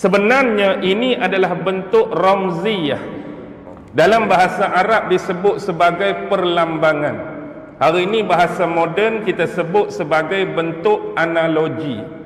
Sebenarnya ini adalah bentuk ramziyah. Dalam bahasa Arab disebut sebagai perlambangan. Hari ini bahasa moden kita sebut sebagai bentuk analogi.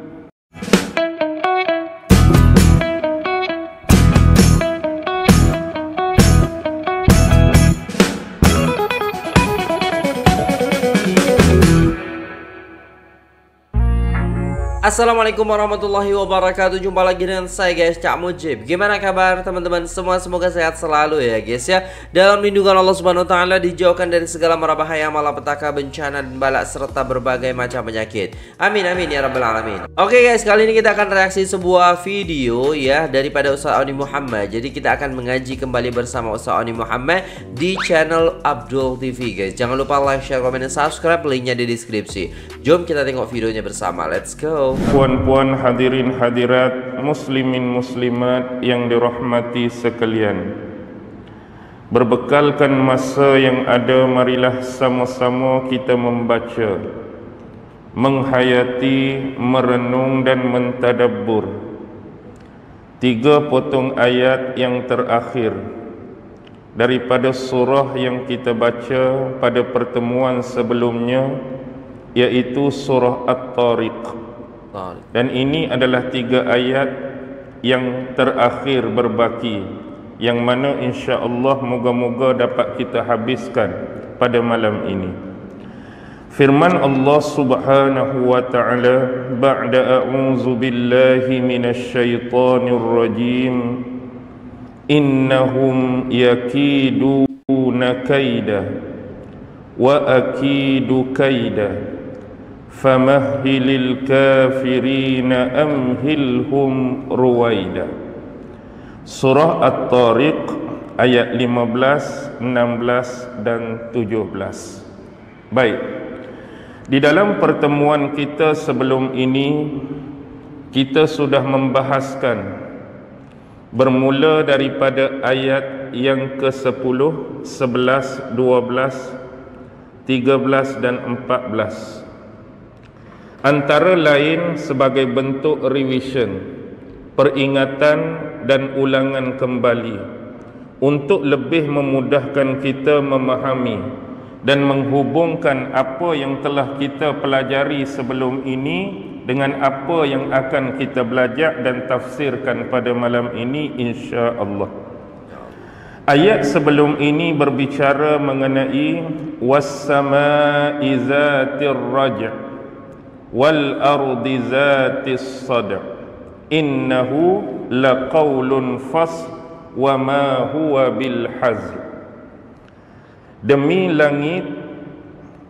Assalamualaikum warahmatullahi wabarakatuh. Jumpa lagi dengan saya guys, Cak Mujib. Gimana kabar teman-teman semua? Semoga sehat selalu ya guys ya. Dalam lindungan Allah Subhanahu wa taala, dijauhkan dari segala marabahaya, malapetaka, bencana dan balak serta berbagai macam penyakit. Amin amin ya rabbal alamin. Oke guys, kali ini kita akan reaksi sebuah video ya daripada Ustaz Auni Mohamad. Jadi kita akan mengaji kembali bersama Ustaz Auni Mohamad di channel Abdul TV guys. Jangan lupa like, share, komen dan subscribe. Linknya di deskripsi. Jom kita tengok videonya bersama. Let's go. Puan-puan, hadirin hadirat, muslimin muslimat yang dirahmati sekalian, berbekalkan masa yang ada, marilah sama-sama kita membaca, menghayati, merenung dan mentadabbur tiga potong ayat yang terakhir daripada surah yang kita baca pada pertemuan sebelumnya, iaitu surah At-Tariq. Dan ini adalah tiga ayat yang terakhir berbaki, yang mana insya-Allah moga-moga dapat kita habiskan pada malam ini. Firman Allah Subhanahu wa taala, "Ba'da a'udzu billahi minasy syaithanir rajim. Innahum yakiduna kaida wa akidu kaida." Famahilil kafirina amhilhum ruwaida. Surah At-Tariq ayat 15, 16 dan 17. Baik. Di dalam pertemuan kita sebelum ini, kita sudah membahaskan bermula daripada ayat yang ke-10, 11, 12, 13 dan 14. Antara lain sebagai bentuk revision, peringatan dan ulangan kembali untuk lebih memudahkan kita memahami dan menghubungkan apa yang telah kita pelajari sebelum ini dengan apa yang akan kita belajar dan tafsirkan pada malam ini insya-Allah. Ayat sebelum ini berbicara mengenai was-samaa'i zatir raj' wal ardi zatis sad' innahu laqaulun fasl wa ma huwa bil hazl. Demi langit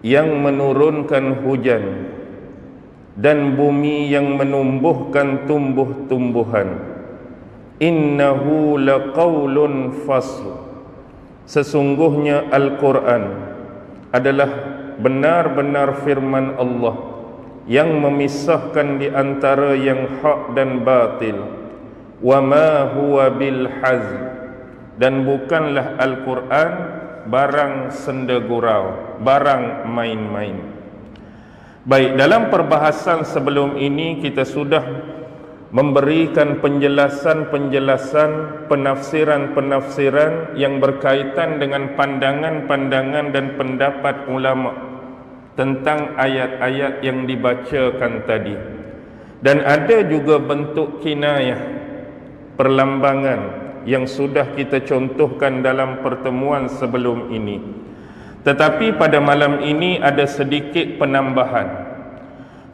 yang menurunkan hujan dan bumi yang menumbuhkan tumbuh-tumbuhan, innahu laqaulun fasl, sesungguhnya Al-Quran adalah benar-benar firman Allah yang memisahkan di antara yang hak dan batil. Wa ma huwa bil hazl, dan bukanlah Al-Quran barang senda gurau, barang main-main. Baik, dalam perbahasan sebelum ini kita sudah memberikan penjelasan-penjelasan, penafsiran-penafsiran yang berkaitan dengan pandangan-pandangan dan pendapat ulama' tentang ayat-ayat yang dibacakan tadi. Dan ada juga bentuk kinayah, perlambangan yang sudah kita contohkan dalam pertemuan sebelum ini. Tetapi pada malam ini ada sedikit penambahan.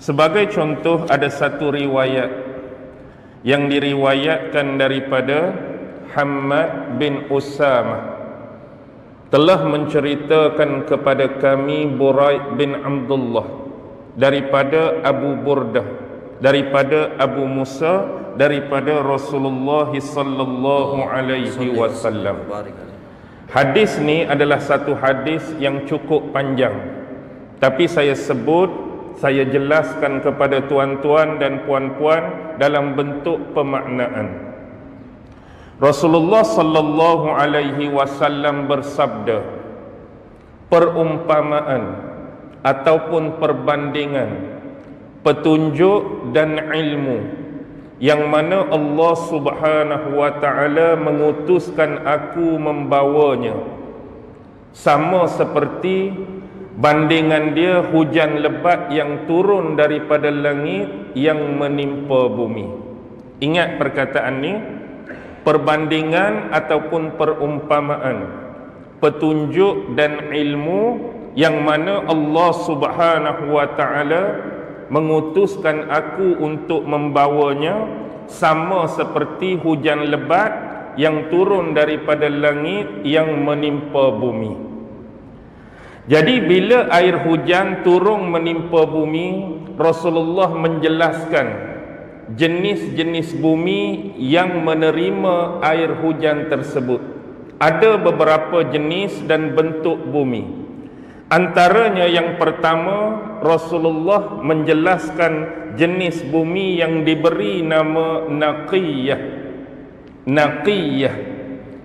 Sebagai contoh, ada satu riwayat yang diriwayatkan daripada Hammad bin Usamah, telah menceritakan kepada kami Buraid bin Abdullah daripada Abu Burdah daripada Abu Musa daripada Rasulullah sallallahu alaihi wasallam. Hadis ni adalah satu hadis yang cukup panjang, tapi saya jelaskan kepada tuan-tuan dan puan-puan dalam bentuk pemaknaan. Rasulullah sallallahu alaihi wasallam bersabda, perumpamaan ataupun perbandingan petunjuk dan ilmu yang mana Allah Subhanahu wa ta'ala mengutuskan aku membawanya, sama seperti bandingan dia hujan lebat yang turun daripada langit yang menimpa bumi. Ingat perkataan ni, perbandingan ataupun perumpamaan, petunjuk dan ilmu yang mana Allah Subhanahu wa ta'ala mengutuskan aku untuk membawanya, sama seperti hujan lebat yang turun daripada langit yang menimpa bumi. Jadi bila air hujan turun menimpa bumi, Rasulullah menjelaskan jenis-jenis bumi yang menerima air hujan tersebut. Ada beberapa jenis dan bentuk bumi. Antaranya yang pertama, Rasulullah menjelaskan jenis bumi yang diberi nama naqiyah. Naqiyah,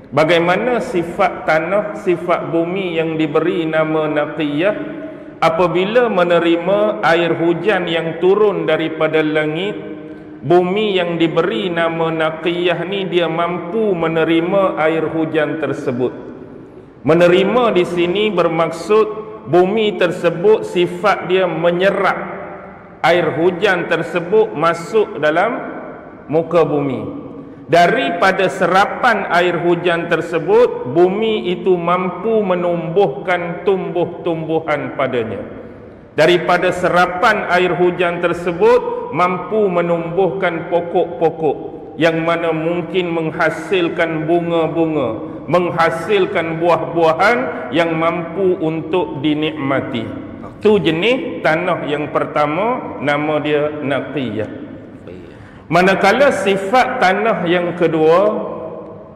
bagaimana sifat tanah, sifat bumi yang diberi nama naqiyah apabila menerima air hujan yang turun daripada langit? Bumi yang diberi nama naqiyah ni dia mampu menerima air hujan tersebut. Menerima di sini bermaksud bumi tersebut sifat dia menyerap air hujan tersebut masuk dalam muka bumi. Daripada serapan air hujan tersebut, bumi itu mampu menumbuhkan tumbuh-tumbuhan padanya. Daripada serapan air hujan tersebut, mampu menumbuhkan pokok-pokok yang mana mungkin menghasilkan bunga-bunga, menghasilkan buah-buahan yang mampu untuk dinikmati. Itu jenis tanah yang pertama, nama dia naqiyah. Manakala sifat tanah yang kedua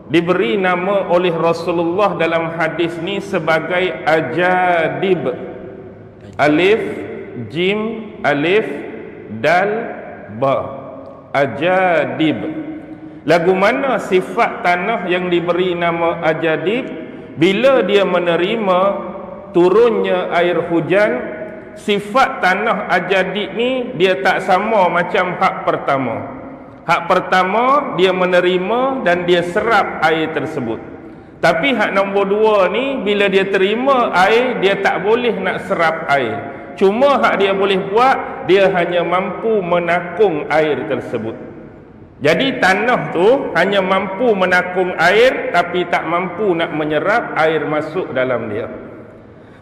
diberi nama oleh Rasulullah dalam hadis ni sebagai ajadib. Alif jim alif dal ba, ajadib. Lagu mana sifat tanah yang diberi nama ajadib? Bila dia menerima turunnya air hujan, sifat tanah ajadib ni dia tak sama macam hak pertama. Hak pertama dia menerima dan dia serap air tersebut. Tapi hak nombor dua ni bila dia terima air, dia tak boleh nak serap air. Cuma hak dia boleh buat, dia hanya mampu menakung air tersebut. Jadi tanah tu hanya mampu menakung air, tapi tak mampu nak menyerap air masuk dalam dia.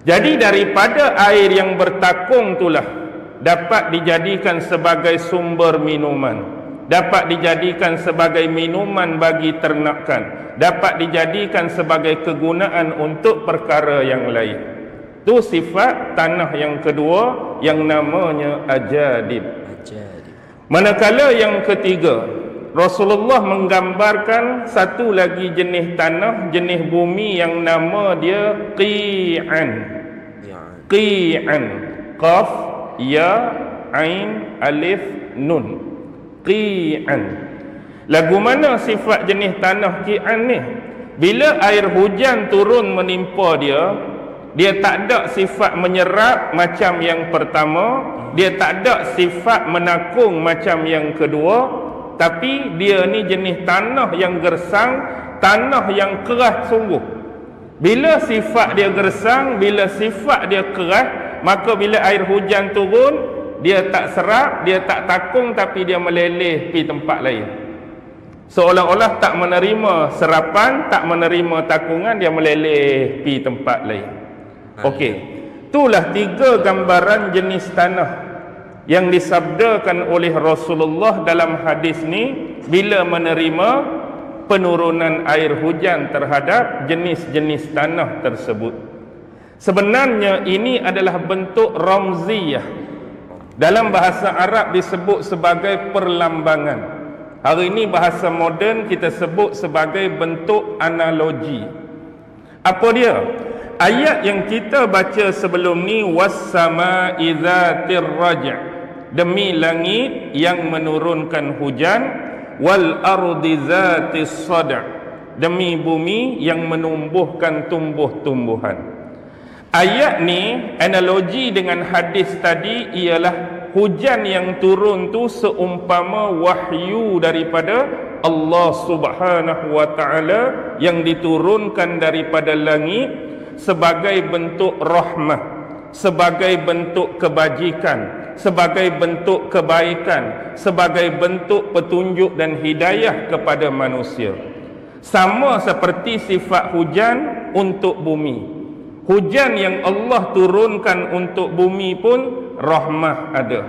Jadi daripada air yang bertakung itulah dapat dijadikan sebagai sumber minuman, dapat dijadikan sebagai minuman bagi ternakan, dapat dijadikan sebagai kegunaan untuk perkara yang lain. Itu sifat tanah yang kedua yang namanya ajadib. Manakala yang ketiga, Rasulullah menggambarkan satu lagi jenis tanah, jenis bumi yang nama dia qi'an. Qi'an, qaf ya ain alif nun, qi'an. Lagu mana sifat jenis tanah qi'an ni? Bila air hujan turun menimpa dia, dia tak ada sifat menyerap macam yang pertama, dia tak ada sifat menakung macam yang kedua. Tapi dia ni jenis tanah yang gersang, tanah yang keras sungguh. Bila sifat dia gersang, bila sifat dia keras, maka bila air hujan turun, dia tak serap, dia tak takung, tapi dia meleleh pergi tempat lain. Seolah-olah tak menerima serapan, tak menerima takungan, dia meleleh pergi tempat lain. Okey, itulah tiga gambaran jenis tanah yang disabdakan oleh Rasulullah dalam hadis ni bila menerima penurunan air hujan terhadap jenis-jenis tanah tersebut. Sebenarnya ini adalah bentuk ramziyah. Dalam bahasa Arab disebut sebagai perlambangan. Hari ini bahasa moden kita sebut sebagai bentuk analogi. Apa dia? Ayat yang kita baca sebelum ni, was-sama'i dzatir raj', demi langit yang menurunkan hujan, wal ardi zatis sada', demi bumi yang menumbuhkan tumbuh-tumbuhan. Ayat ni analogi dengan hadis tadi ialah hujan yang turun tu seumpama wahyu daripada Allah Subhanahu wa taala yang diturunkan daripada langit sebagai bentuk rahmah, sebagai bentuk kebajikan, sebagai bentuk kebaikan, sebagai bentuk petunjuk dan hidayah kepada manusia. Sama seperti sifat hujan untuk bumi. Hujan yang Allah turunkan untuk bumi pun rahmah ada,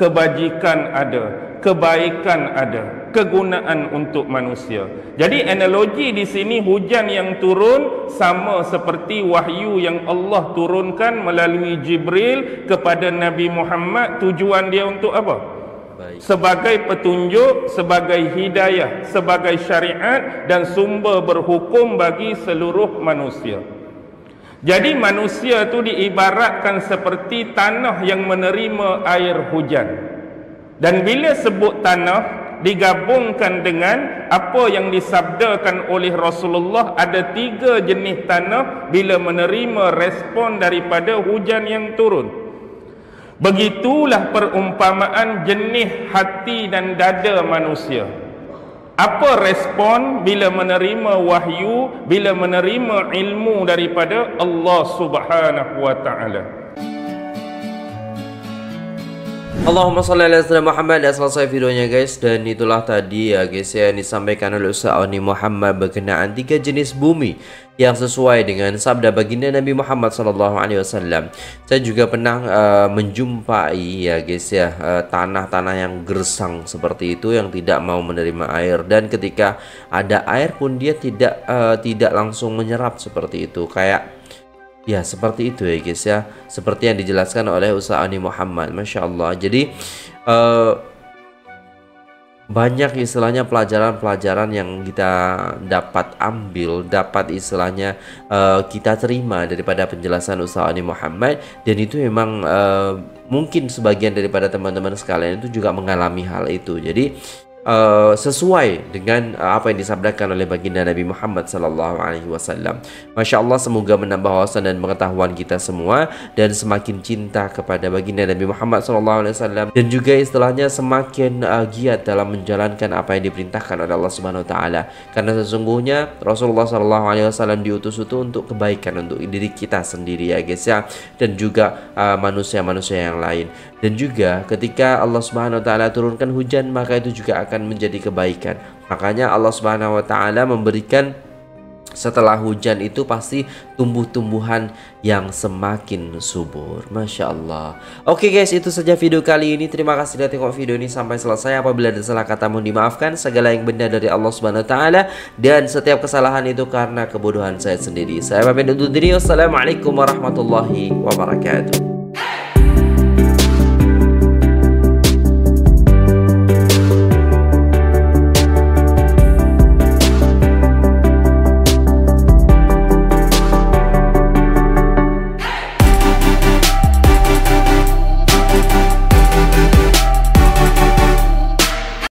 kebajikan ada, kebaikan ada, kegunaan untuk manusia. Jadi analogi di sini hujan yang turun sama seperti wahyu yang Allah turunkan melalui Jibril kepada Nabi Muhammad. Tujuan dia untuk apa? Sebagai petunjuk, sebagai hidayah, sebagai syariat dan sumber berhukum bagi seluruh manusia. Jadi manusia itu diibaratkan seperti tanah yang menerima air hujan. Dan bila sebut tanah digabungkan dengan apa yang disabdakan oleh Rasulullah, ada tiga jenis tanah bila menerima respon daripada hujan yang turun. Begitulah perumpamaan jenis hati dan dada manusia. Apa respon bila menerima wahyu, bila menerima ilmu daripada Allah Subhanahu wa taala. Allahumma shalli ala sayyidina Muhammad. Dan selesai videonya guys. Dan itulah tadi ya guys ya, yang disampaikan oleh Ustaz Auni Mohamad berkenaan tiga jenis bumi yang sesuai dengan sabda baginda Nabi Muhammad SAW. Saya juga pernah menjumpai ya guys ya, tanah-tanah yang gersang seperti itu yang tidak mau menerima air, dan ketika ada air pun dia tidak langsung menyerap seperti itu, kayak ya seperti itu ya guys ya, seperti yang dijelaskan oleh Ustaz Auni Mohamad. Masya Allah. Jadi banyak istilahnya pelajaran-pelajaran yang kita dapat ambil, dapat istilahnya kita terima daripada penjelasan Ustaz Auni Mohamad. Dan itu memang mungkin sebagian daripada teman-teman sekalian itu juga mengalami hal itu. Jadi sesuai dengan apa yang disabdakan oleh baginda Nabi Muhammad SAW. Masya Allah, semoga menambah wawasan dan pengetahuan kita semua, dan semakin cinta kepada baginda Nabi Muhammad SAW, dan juga istilahnya semakin giat dalam menjalankan apa yang diperintahkan oleh Allah Subhanahu Wa Taala. Karena sesungguhnya Rasulullah SAW diutus itu untuk kebaikan untuk diri kita sendiri ya guys ya, dan juga manusia-manusia yang lain. Dan juga ketika Allah Subhanahu Wa Taala turunkan hujan, maka itu juga akan menjadi kebaikan. Makanya Allah Subhanahu wa taala memberikan setelah hujan itu pasti tumbuh-tumbuhan yang semakin subur. Masya Allah. Oke guys, itu saja video kali ini. Terima kasih sudah tengok video ini sampai selesai. Apabila ada salah kata mohon dimaafkan. Segala yang benar dari Allah Subhanahu wa taala, dan setiap kesalahan itu karena kebodohan saya sendiri. Saya pamit undur diri. Wassalamualaikum warahmatullahi wabarakatuh.